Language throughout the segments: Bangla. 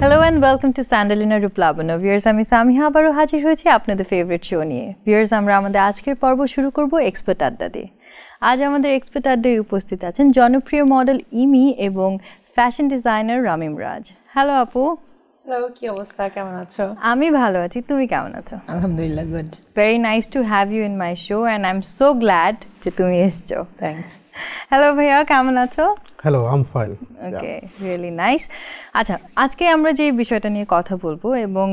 Hello and welcome to Sandalina Rup Labonno. Viewers, I am Samiha. Baro hajir hoyechi apnader favorite show niye. Viewers, amra amader ajker porbo shuru korbo expert adda diye. Aaj amader expert adda uposthit achen jonopriyo model Emi ebong fashion designer Ramim Raaz. Hello apu. Hello, ki obostha kemon acho? Ami bhalo achi, tumi kemon acho? Alhamdulillah good. Very nice to have you in my show and I'm so glad je tumi escho. Thanks. Hello bhaiya, kemon acho? Hello, I'm Foyal. Okay, yeah. Really nice. আচ্ছা আজকে আমরা যে বিষয়টা নিয়ে কথা বলবো এবং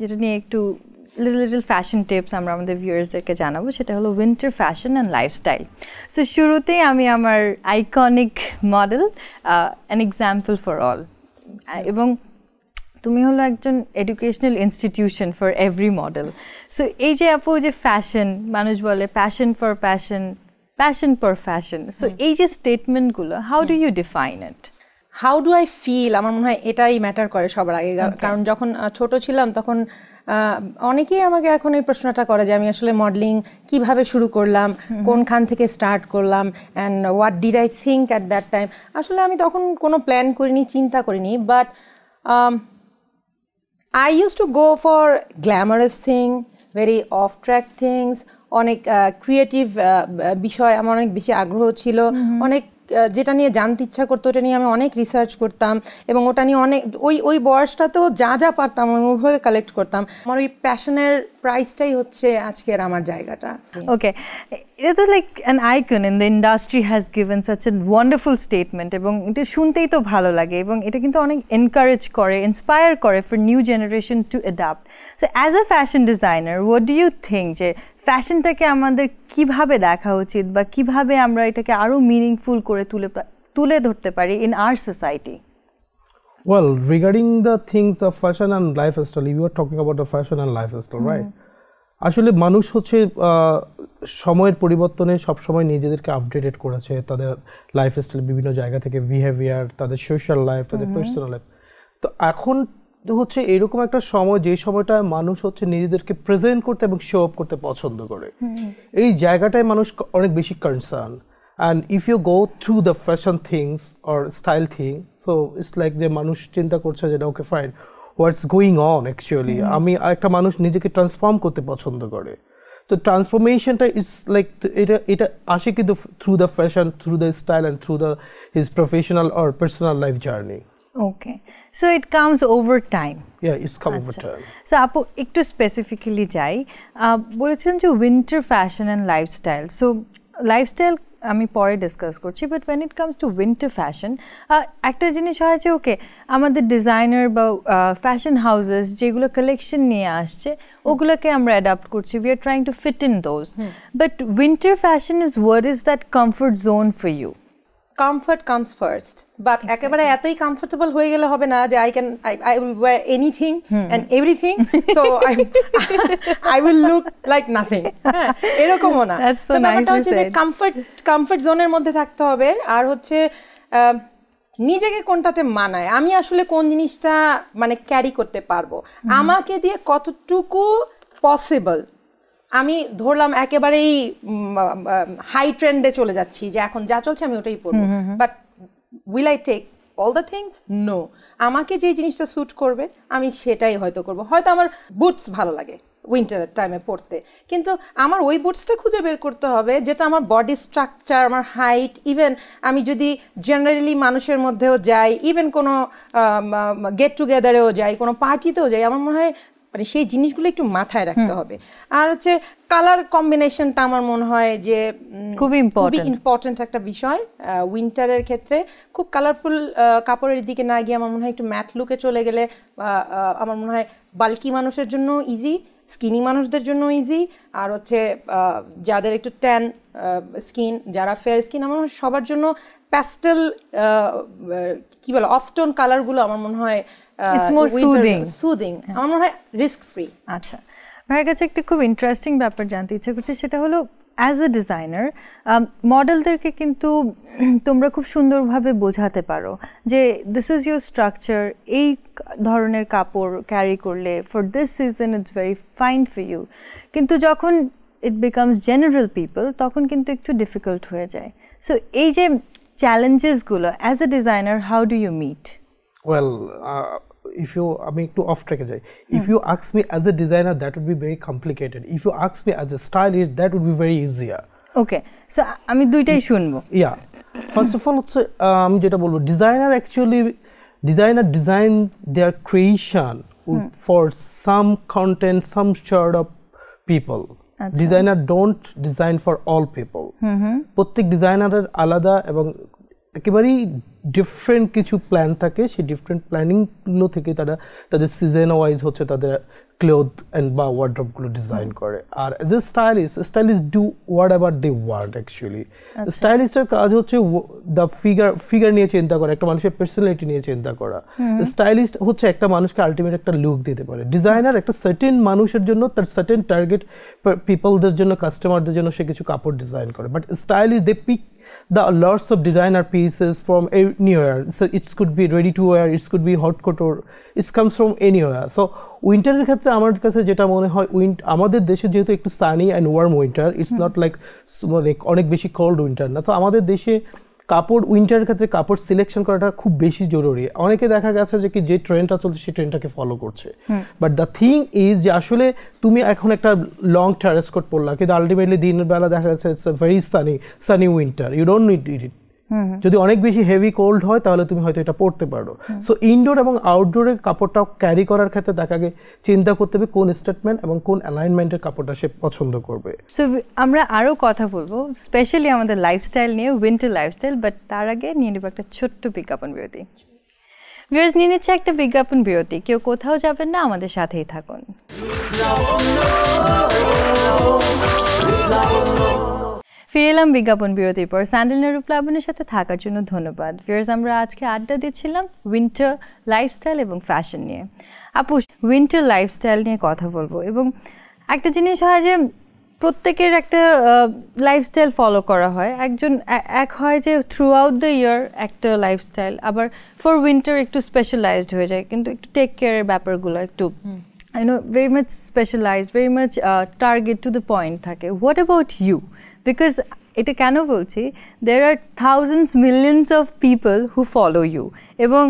যেটা নিয়ে একটু little fashion tips আমরা আমাদের ভিউয়ার্সদেরকে জানাবো সেটা হলো winter fashion and lifestyle. So শুরুতে আমি আমার iconic model an example for all এবং তুমি হলো একজন educational institution for every model. So এই যে আপু যে ফ্যাশন মানুষ বলে passion for passion Passion per fashion. So, this statement gula, how do you define it? How do I feel? I mean, it matters. Because যখন ছোট ছিলাম তখন অনেকেই আমাকে এখন এই প্রশ্নটা করে যে আমি আসলে মডেলিং কিভাবে শুরু করলাম কোনখান থেকে স্টার্ট করলাম and what did I think at that time? আসলে আমি তখন কোনো প্ল্যান করিনি চিন্তা করিনি but I used to go for glamorous thing, very off track things. অনেক ক্রিয়েটিভ বিষয় আমার অনেক বেশি আগ্রহ ছিল অনেক যেটা নিয়ে জানতে ইচ্ছা করতো ওটা নিয়ে আমি অনেক রিসার্চ করতাম এবং ওটা নিয়ে অনেক ওই বয়সটাতেও যা যা পারতাম আমি ওইভাবে কালেক্ট করতাম আমার ওই প্যাশনের প্রাইসটাই হচ্ছে আজকের আমার জায়গাটা ওকে এটা তো like an icon in the industry has given such a wonderful statement এবং এটা শুনতেই তো ভালো লাগে এবং এটা কিন্তু অনেক এনকারেজ করে ইন্সপায়ার করে for new generation to adapt so as a fashion designer what do you think যে ফ্যাশনটাকে আমাদের কিভাবে দেখা উচিত বা কিভাবে আমরা এটাকে আরো মিনিংফুল করে তুলে ধরতে পারি in our society well regarding the things of fashion and lifestyle you are talking about the fashion and lifestyle right আসলে মানুষ হচ্ছে সময়ের পরিবর্তনে সব সময় নিজেদেরকে আপডেটেড করেছে তাদের লাইফস্টাইল বিভিন্ন জায়গা থেকে বিহেভিয়ার তাদের সোশ্যাল লাইফ তাদের পার্সোনাল লাইফ তো এখন হচ্ছে এরকম একটা সময় যে সময়টা মানুষ হচ্ছে নিজেদেরকে প্রেজেন্ট করতে এবং শো আপ করতে পছন্দ করে এই জায়গাটায় মানুষ অনেক বেশি concern and if you go through the fashion things or style thing so it's like যে মানুষ চিন্তা করছে যে okay fine what's going on actually আমি একটা মানুষ নিজেকে ট্রান্সফর্ম করতে পছন্দ করে তো ট্রান্সফরমেশনটা ইটস লাইক এটা আসে কিন্তু through the fashion through the style and through the his professional or personal life journey Okay, so it comes over time. Yeah, it's come over time. So, apu ektu specifically jai. Bolechhilam je winter fashion and lifestyle. So, lifestyle ami pore discuss korchi, but when it comes to winter fashion, ekta jinish hoy je okay, amader designer ba fashion houses jegulo collection niye asche, oguloke amra adapt korchi. We are trying to fit in those. But winter fashion is what is that comfort zone for you? Comfort comes first, but exactly. I am comfortable hoye gele hobe na je I will wear anything and everything, so I will look like nothing. Erokom na. That's so nice. But hoche comfort zone er moddhe thakte hobe ar hoche নিজেকে কোনটাতে মানায় আমি আসলে কোন জিনিসটা মানে ক্যারি করতে পারবো আমাকে দিয়ে কতটুকু পসিবল আমি ধরলাম একেবারেই হাই ট্রেন্ডে চলে যাচ্ছি যে এখন যা চলছে আমি ওটাই পরব but will I take all the things no আমাকে যে জিনিসটা স্যুট করবে আমি সেটাই হয়তো করব হয়তো আমার বুটস ভালো লাগে উইন্টারের টাইমে পরতে কিন্তু আমার ওই বুটসটা খুঁজে বের করতে হবে যেটা আমার বডি স্ট্রাকচার আমার হাইট ইভেন আমি যদি জেনারেলি মানুষের মধ্যেও যাই ইভেন কোনো গেট টুগেদারেও যাই কোনো পার্টিতেও যাই আমার মনে হয় মানে সেই জিনিসগুলো একটু মাথায় রাখতে হবে আর হচ্ছে কালার কম্বিনেশনটা আমার মনে হয় যে খুবই ইম্পর্টেন্ট একটা বিষয় উইন্টারের ক্ষেত্রে খুব কালারফুল কাপড়ের দিকে না গিয়ে আমার মনে হয় একটু ম্যাট লুকে চলে গেলে আমার মনে হয় বাল্কি মানুষের জন্য ইজি স্কিনি মানুষদের জন্য ইজি আর হচ্ছে যাদের একটু ট্যান স্কিন যারা ফেয়ার স্কিন আমার সবার জন্য প্যাস্টেল কি বলে অফ টোন কালারগুলো আমার মনে হয় It's more soothing. আমার মনে হয় রিস্ক ফ্রি আচ্ছা ভাইয়ের কাছে একটা খুব ইন্টারেস্টিং ব্যাপার জানতে ইচ্ছে করছে সেটা হলো অ্যাজ এ ডিজাইনার মডেলদেরকে কিন্তু তোমরা খুব সুন্দরভাবে বোঝাতে পারো যে দিস ইজ ইউর স্ট্রাকচার এই ধরনের কাপড় ক্যারি করলে for this season it's very fine for you কিন্তু যখন ইট বিকামস জেনারেল পিপল তখন কিন্তু একটু ডিফিকাল্ট হয়ে যায় সো এই যে চ্যালেঞ্জেসগুলো as a designer how do you meet Well, if you, I mean, to off track, if you ask me as a designer, that would be very complicated. If you ask me as a stylist, that would be very easier. Okay, so I mean, do it shunbo. Yeah. First of all, designer actually design their creation for some content, some sort of people. Achha. Designer don't design for all people. Prottek designer er alada ebong ekebari different kichu plan thake, she different planning gulo theke tara tader season wise hocche tader clothes and ba wardrobe gulo design kore. Ar as a stylist do whatever they want actually. Achha. Stylist er kaj hocche the figure niye chinta kora, ekta manusher personality niye chinta kora. The stylist hocche ekta manushke ultimate ekta look dite pare. Designer ekta certain manusher jonno tar certain target people der jonno customer der jonno she kichu kapor design kore, but stylist they pick the lots of designer pieces from anywhere. So it could be ready to wear, it could be hot couture, it comes from anywhere. So winter er khetre amar kache jeta mone hoy amader deshe jehetu ekটু sunny and warm winter, it's not like onek beshi cold winter na, so amader deshe কাপড় উইন্টারের ক্ষেত্রে কাপড় সিলেকশন করাটা খুব বেশি জরুরি। অনেকে দেখা গেছে যে কি যে ট্রেন্ডটা চলছে সেই ট্রেন্ডটাকে ফলো করছে, বাট দ্য থিং ইজ যে আসলে তুমি এখন একটা লং ট্রেস কোট পরলা, কিন্তু আলটিমেটলি দিনের বেলা দেখা যাচ্ছে it's a very sunny winter, you don't need it. যদি অনেক বেশি হেভি কোল্ড হয় তাহলে তুমি হয়তো এটা পরতে পারো। সো ইনডোর এবং আউটডোরের কাপড়টা ক্যারি করার ক্ষেত্রে তাকে চিন্তা করতে হবে কোন স্টেটমেন্ট এবং কোন অ্যালাইনমেন্টের কাপড়টা সে পছন্দ করবে। সো আমরা আরও কথা বলবো স্পেশালি আমাদের লাইফস্টাইল নিয়ে, উইন্টার লাইফস্টাইল, বাট তার আগে নিয়ে নেব একটা ছোট্ট বিজ্ঞাপন বিরতি। ভিউয়ার্স, নিয়ে নিচ্ছে একটা বিজ্ঞাপন বিরতি, কেউ কোথাও যাবেন না, আমাদের সাথেই থাকুন। ফিরে এলাম বিজ্ঞাপন বিরতির পর। স্যান্ডালিনা রূপ লাবণ্যের সাথে থাকার জন্য ধন্যবাদ। ভিউয়ার্স, আমরা আজকে আড্ডা দিচ্ছিলাম উইন্টার লাইফস্টাইল এবং ফ্যাশন নিয়ে। আপু, উইন্টার লাইফস্টাইল নিয়ে কথা বলবো, এবং একটা জিনিস হয় যে প্রত্যেকের একটা লাইফস্টাইল ফলো করা হয়, একজন এক হয় যে থ্রু আউট দ্য ইয়ার একটা লাইফস্টাইল, আবার ফর উইন্টার একটু স্পেশালাইজড হয়ে যায়, কিন্তু একটু টেক কেয়ারের ব্যাপারগুলো একটু very much specialized, very much target to the point থাকে। What about you? Because এটা কেন বলছি, there are thousands, millions of people who follow you, এবং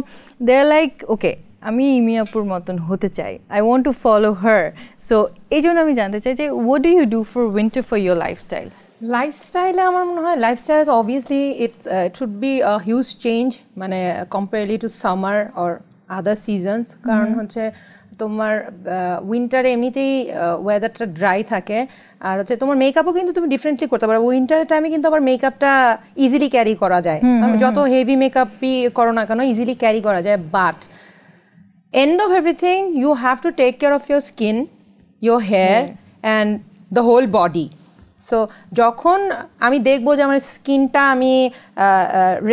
they're like, okay, আমি ইমি আপুর মতন হতে চাই, I want to follow her. So এই জন্য আমি জানতে চাই যে what do you do for winter for your lifestyle? Lifestyle আমার মনে হয় lifestyle obviously it should be a huge change, মানে compared to summer or other seasons, কারণ হচ্ছে তোমার উইন্টারে এমনিতেই ওয়েদারটা ড্রাই থাকে, আর হচ্ছে তোমার মেকআপও কিন্তু তুমি ডিফারেন্টলি করতে পারো। উইন্টারের টাইমে কিন্তু আবার মেকআপটা ইজিলি ক্যারি করা যায়, যত হেভি মেকআপই করো না কেন ইজিলি ক্যারি করা যায়, but end of everything you have to take care of your skin, your hair and the whole body. So যখন আমি দেখবো যে আমার স্কিনটা আমি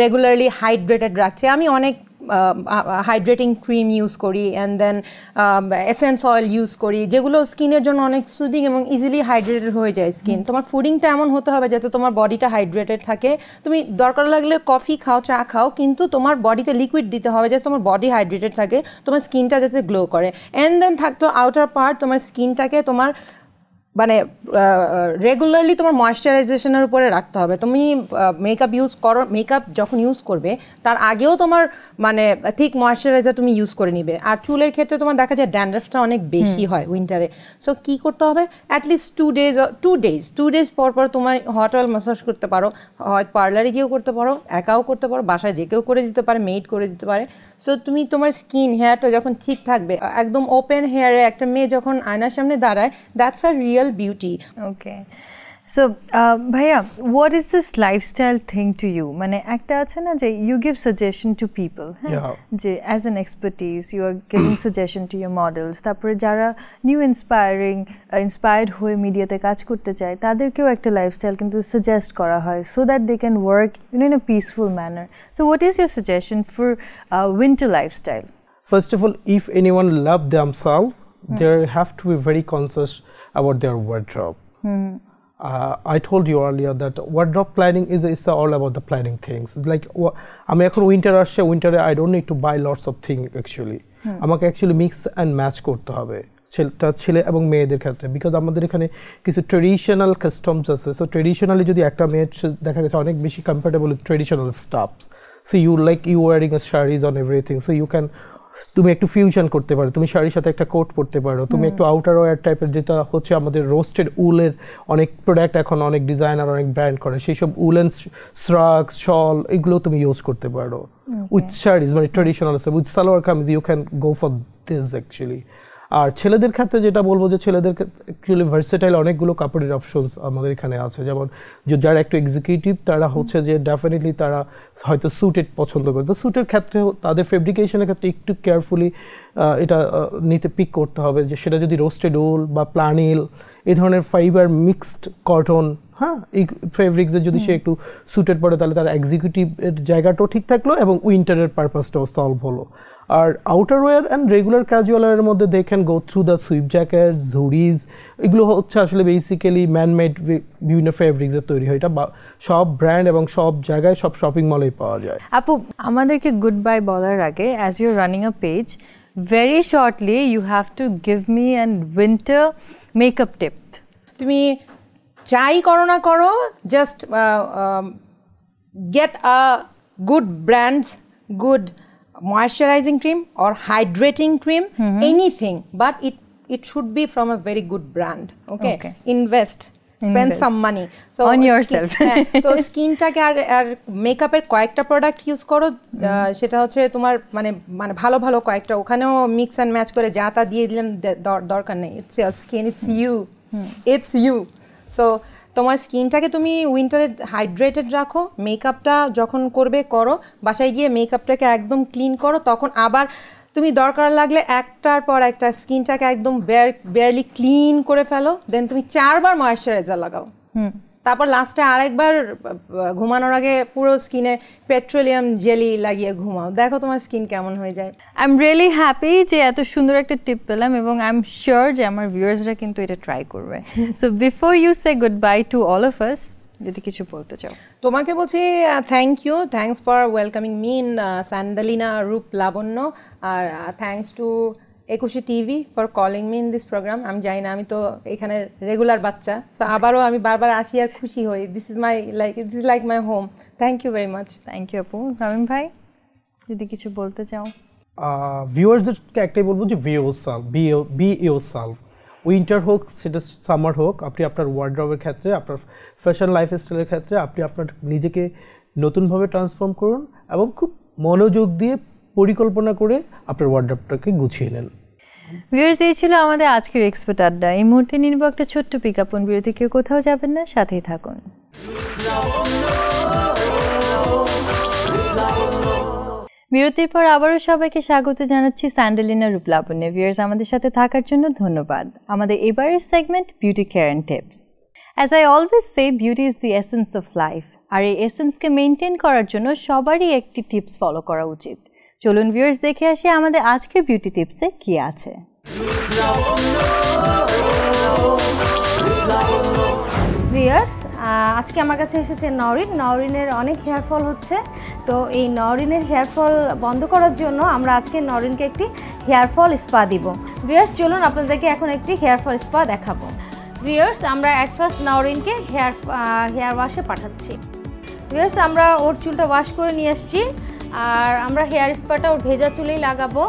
রেগুলারলি হাইড্রেটেড রাখছি, আমি অনেক হাইড্রেটিং ক্রিম ইউজ করি and then essence oil use করি, যেগুলো স্কিনের জন্য অনেক সুদিং এবং ইজিলি হাইড্রেটেড হয়ে যায় স্কিন। তোমার ফুডিংটা এমন হতে হবে যাতে তোমার বডিটা হাইড্রেটেড থাকে। তুমি দরকার লাগলে কফি খাও, চা খাও, কিন্তু তোমার বডিতে লিকুইড দিতে হবে যাতে তোমার বডি হাইড্রেটেড থাকে, তোমার স্কিনটা যাতে গ্লো করে। অ্যান্ড দেন থাকতো আউটার পার্ট, তোমার স্কিনটাকে তোমার মানে রেগুলারলি তোমার ময়েশ্চারাইজেশনের উপরে রাখতে হবে। তুমি মেকআপ ইউজ করো, মেকআপ যখন ইউজ করবে তার আগেও তোমার মানে ঠিক ময়েশ্চারাইজার তুমি ইউজ করে নিবে। আর চুলের ক্ষেত্রে তোমার দেখা যায় ড্যান্ড্রাফটা অনেক বেশি হয় উইন্টারে, সো কী করতে হবে, অ্যাটলিস্ট টু ডেজ পর পর তোমার হট অয়েল ম্যাসাজ করতে পারো, হয় পার্লারে গিয়েও করতে পারো, একাও করতে পারো, বাসায় যে কেউ করে দিতে পারে, মেড করে দিতে পারে। সো তুমি তোমার স্কিন হেয়ারটা যখন ঠিক থাকবে, একদম ওপেন হেয়ারে একটা মেয়ে যখন আয়নার সামনে দাঁড়ায়, that's a real beauty. Okay. So, Bhaiya, what is this lifestyle thing to you? Mane ekta ache na je you give suggestion to people. Yeah. Je as an expertise, you are giving suggestion to your models. Tapore jara new inspired hoye media te kaj korte chay, tader keo ekta lifestyle kintu suggest kora hoy so that they can work, in a peaceful manner. So, what is your suggestion for winter lifestyle? First of all, if anyone love themselves, they have to be very conscious about their wardrobe. I told you earlier that wardrobe planning is all about the planning things. It's like I'm winter I don't need to buy lots of things actually. আমাকে actually mix and match করতে হবে ছেলে এবং মেয়েদের ক্ষেত্রে, বিকজ আমাদের এখানে কিছু ট্রেডিশনাল কাস্টমস আছে। সো ট্রেডিশনালি যদি একটা মেয়ে দেখা গেছে অনেক বেশি comfortable traditional stuffs, So you like you wearing a sarees on everything. So you can তুমি একটু ফিউশন করতে পারো, তুমি শাড়ির সাথে একটা কোট পরতে পারো, তুমি একটু আউটার ওয়্যার টাইপের যেটা হচ্ছে আমাদের রোস্টেড উলের অনেক প্রোডাক্ট এখন অনেক ডিজাইনার অনেক ব্র্যান্ড করে, সেই সব উলেন শ্রাগ শল এগুলো তুমি ইউজ করতে পারো উইথ শাড়িজ, মানে traditional with salwar kameez you can go for this actually. আর ছেলেদের ক্ষেত্রে যেটা বলবো যে ছেলেদের অ্যাকচুয়ালি ভার্সেটাইল অনেকগুলো কাপড়ের অপশনস আমাদের এখানে আছে, যেমন যারা একটু এক্সিকিউটিভ তারা হচ্ছে যে ডেফিনেটলি তারা হয়তো স্যুটেড পছন্দ করে, তো স্যুটের ক্ষেত্রে তাদের ফেব্রিকেশনের ক্ষেত্রে একটু কেয়ারফুলি এটা নিতে পিক করতে হবে যে সেটা যদি রোস্টেড উল বা প্লানিল এই ধরনের ফাইবার মিক্সড কটন, হ্যাঁ এই ফেব্রিক্সের যদি সে একটু স্যুটেড পড়ে তাহলে তার এক্সিকিউটিভের জায়গাটাও ঠিক থাকলো এবং উইন্টারের পারপাসটাও সলভ হলো। আর আউটারওয়্যার অ্যান্ড রেগুলার ক্যাজুয়ালের মধ্যে they can go through the sweep jacket ঝুড়িজ, এগুলো হচ্ছে আসলে বেসিক্যালি ম্যানমেড বিভিন্ন ফেব্রিক্সের তৈরি হয়, এটা সব ব্র্যান্ড এবং সব জায়গায় সব শপিং মলেই পাওয়া যায়। আপু আমাদেরকে গুড বাই বলার আগে as you are running a page very shortly you have to give me a winter makeup tip. Tumi chai koro na koro, just get a good brands, good moisturizing cream or hydrating cream, anything, but it should be from a very good brand. Okay. Invest. Some money so on yourself. তো স্কিনটাকে আর মেকআপের কয়েকটা প্রোডাক্ট ইউজ করো, সেটা হচ্ছে তোমার মানে মানে ভালো ভালো কয়েকটা, ওখানেও মিক্স অ্যান্ড ম্যাচ করে যা তা দিয়ে দিলাম দরকার নেই, it's your skin, it's you. So তোমার স্কিনটাকে তুমি উইন্টারে হাইড্রেটেড রাখো, মেকআপটা যখন করবে করো, বাসায় গিয়ে মেকআপটাকে একদম ক্লিন করো, তখন আবার তুমি দরকার লাগলে একটার পর একটা স্কিনটাকে একদম বেয়ারলি ক্লিন করে ফেলো, দেন তুমি 4 বার ময়েশ্চারাইজার লাগাও, তারপর লাস্টে আরেকবার ঘুমানোর আগে পুরো স্কিনে পেট্রোলিয়াম জেলি লাগিয়ে ঘুমাও, দেখো তোমার স্কিন কেমন হয়ে যায়। আই এম রিয়েলি হ্যাপি যে এত সুন্দর একটা টিপ পেলাম এবং আই এম শিওর যে আমার ভিউয়ার্সরা কিন্তু এটা ট্রাই করবে। So before you say good bye to all of us, যদি কিছু বলতে চাও। তোমাকে বলছি thank you, thanks for welcoming me in Sandalina Rup লাবণ্য, আর thanks to 21 TV for calling me in this programme. আমি জানি না, আমি তো এখানে রেগুলার বাচ্চা, সো আবারও আমি বারবার আসি আর খুশি হই, this is like my home. Thank you very much. Thank you আপু। রামিম ভাই যদি কিছু বলতে চাও। ভিউয়ার্সদেরকে একটাই বলবো যে বি ইয়োরসেলফ, উইন্টার হোক সেটা সামার হোক, আপনি আপনার ওয়ার্ড্রবের ক্ষেত্রে আপনার ফ্যাশন লাইফস্টাইলের ক্ষেত্রে আপনি আপনার নিজেকে নতুনভাবে ট্রান্সফর্ম করুন এবং খুব মনোযোগ দিয়ে পরিকল্পনা করে আপনার ওয়ার্ড্রবটাকে গুছিয়ে নেন। ভিউয়ার্স এই ছিল আমাদের আজকের এক্সপার্ট আড্ডা। এই মুহূর্তে নির্ব একটা ছোট্ট বিজ্ঞাপন বিরতি, কেউ কোথাও যাবেন না, সাথেই থাকুন। বিরতির পর আবারও সবাইকে স্বাগত জানাচ্ছি স্যান্ডালিনা রূপ লাবণ্যে। ভিউয়ার্স আমাদের সাথে থাকার জন্য ধন্যবাদ। আমাদের এবারের segment beauty care and tips. As I always say, beauty is the essence of life, আর এই এসেন্সকে মেনটেন করার জন্য সবারই একটি টিপস ফলো করা উচিত। চলুন ভিউয়ার্স দেখে আসি আমাদের আজকের বিউটি টিপসে কি আছে। ভিউয়ার্স আজকে আমার কাছে এসেছে নরিনের অনেক হেয়ারফল হচ্ছে, তো এই নরিনের হেয়ারফল বন্ধ করার জন্য আমরা আজকে নরিনকে একটি হেয়ারফল স্পা দিব। ভিউয়ার্স চলুন আপনাদেরকে এখন একটি হেয়ারফল স্পা দেখাবো। ভিউয়ার্স আমরা অ্যাট ফার্স্ট নরিনকে হেয়ার ওয়াশে পাঠাচ্ছি। ভিউয়ার্স আমরা ওর চুলটা ওয়াশ করে নিয়ে আসছি, আর আমরা হেয়ার স্পাটা ওর ভেজা চুলেই লাগাবো।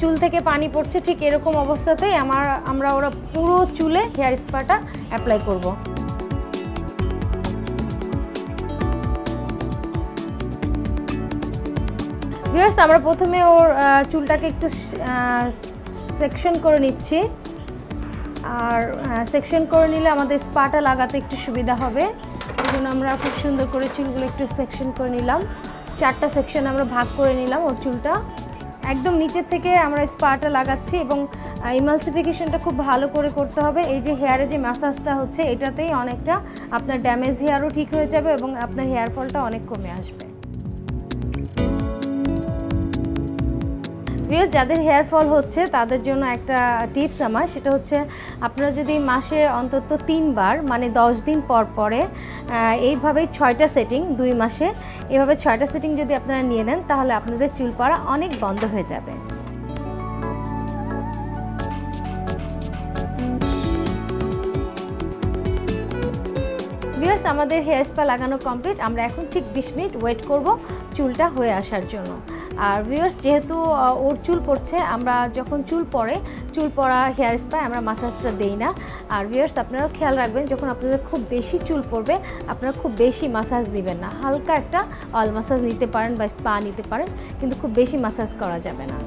চুল থেকে পানি পড়ছে ঠিক এরকম অবস্থাতেই আমরা ওরা পুরো চুলে হেয়ার স্পাটা অ্যাপ্লাই করবো। ভিউয়ার্স আমরা প্রথমে ওর চুলটাকে একটু সেকশন করে নিচ্ছি, আর সেকশন করে নিলে আমাদের স্পাটা লাগাতে একটু সুবিধা হবে, তখন আমরা খুব সুন্দর করে চুলগুলো একটু সেকশন করে নিলাম। 4টা সেকশন আমরা ভাগ করে নিলাম। ওর চুলটা একদম নিচের থেকে আমরা স্পাটা লাগাচ্ছি এবং ইমালসিফিকেশনটা খুব ভালো করে করতে হবে। এই যে হেয়ারে যে ম্যাসাজটা হচ্ছে এটাতেই অনেকটা আপনার ড্যামেজ হেয়ারও ঠিক হয়ে যাবে এবং আপনার হেয়ারফলটা অনেক কমে আসবে। ভিউয়ার্স যাদের হেয়ার ফল হচ্ছে তাদের জন্য একটা টিপস আমার, সেটা হচ্ছে আপনারা যদি মাসে অন্তত 3 বার মানে 10 দিন পর পরে এইভাবেই 6টা সেটিং 2 মাসে এভাবে 6টা সেটিং যদি আপনারা নিয়ে নেন তাহলে আপনাদের চুল পড়া অনেক বন্ধ হয়ে যাবে। ভিউয়ার্স আমাদের হেয়ার স্পা লাগানো কমপ্লিট, আমরা এখন ঠিক 20 মিনিট ওয়েট করব চুলটা হয়ে আসার জন্য। আর ভিউয়ার্স, যেহেতু ওর চুল পড়ছে, আমরা যখন চুল পড়া হেয়ার স্পায় আমরা ম্যাসাজটা দেই না। আর ভিউয়ার্স, আপনারাও খেয়াল রাখবেন, যখন আপনাদের খুব বেশি চুল পড়বে আপনারা খুব বেশি ম্যাসাজ দিবেন না, হালকা একটা অয়েল ম্যাসাজ নিতে পারেন বা স্পা নিতে পারেন, কিন্তু খুব বেশি ম্যাসাজ করা যাবে না।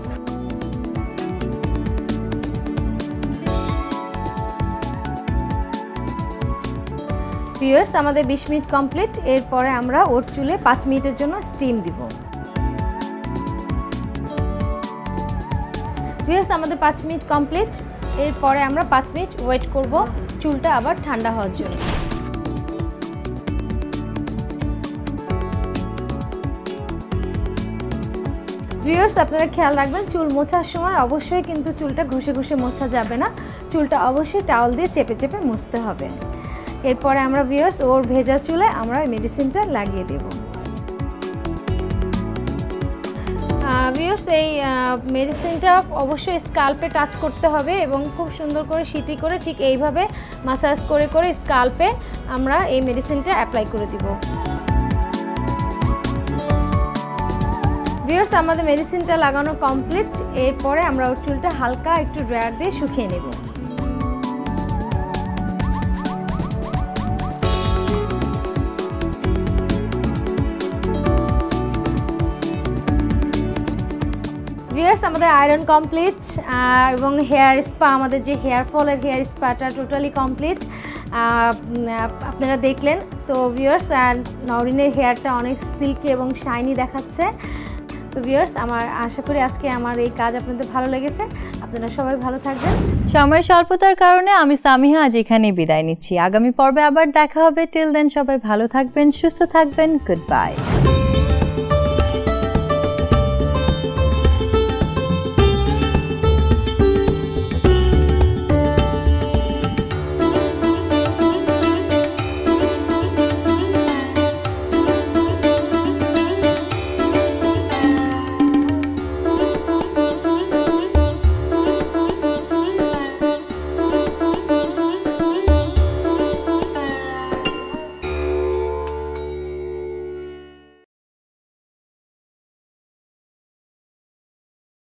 ভিউয়ার্স, আমাদের ২০ মিনিট কমপ্লিট। এরপরে আমরা ওর চুলে ৫ মিনিটের জন্য স্টিম দিব। ভিউয়ার্স, আমাদের ৫ মিনিট কমপ্লিট। এরপরে আমরা ৫ মিনিট ওয়েট করব চুলটা আবার ঠান্ডা হওয়ার জন্য। ভিউয়ার্স, আপনারা খেয়াল রাখবেন, চুল মোছার সময় অবশ্যই কিন্তু চুলটা ঘষে ঘষে মোছা যাবে না, চুলটা অবশ্যই টাওয়াল দিয়ে চেপে চেপে মুছতে হবে। এরপরে আমরা ভিউয়ার্স ওর ভেজা চুলে আমরা মেডিসিনটা লাগিয়ে দেব। ভিউয়ার্স, এই মেডিসিনটা অবশ্যই স্কাল্পে টাচ করতে হবে এবং খুব সুন্দর করে শীতি করে ঠিক এইভাবে ম্যাসাজ করে করে স্কাল্পে আমরা এই মেডিসিনটা অ্যাপ্লাই করে দিব। ভিউয়ার্স, আমাদের মেডিসিনটা লাগানো কমপ্লিট। এরপরে আমরা ওর চুলটা হালকা একটু ড্রায়ার দিয়ে শুকিয়ে নেব। ভিউয়ার্স, আমাদের আয়রন কমপ্লিট এবং হেয়ার স্পা, আমাদের যে হেয়ার ফলের হেয়ার স্পাটা টোটালি কমপ্লিট আপনারা দেখলেন। তো ভিউয়ার্স, নওরিনের হেয়ারটা অনেক সিল্কি এবং শাইনি দেখাচ্ছে। তো ভিউয়ার্স, আমার আশা করি আজকে আমার এই কাজ আপনাদের ভালো লেগেছে। আপনারা সবাই ভালো থাকবেন। সময় স্বল্পতার কারণে আমি সামিহা আজ এখানেই বিদায় নিচ্ছি। আগামী পর্বে আবার দেখা হবে। টিল দেন সবাই ভালো থাকবেন, সুস্থ থাকবেন। Good by.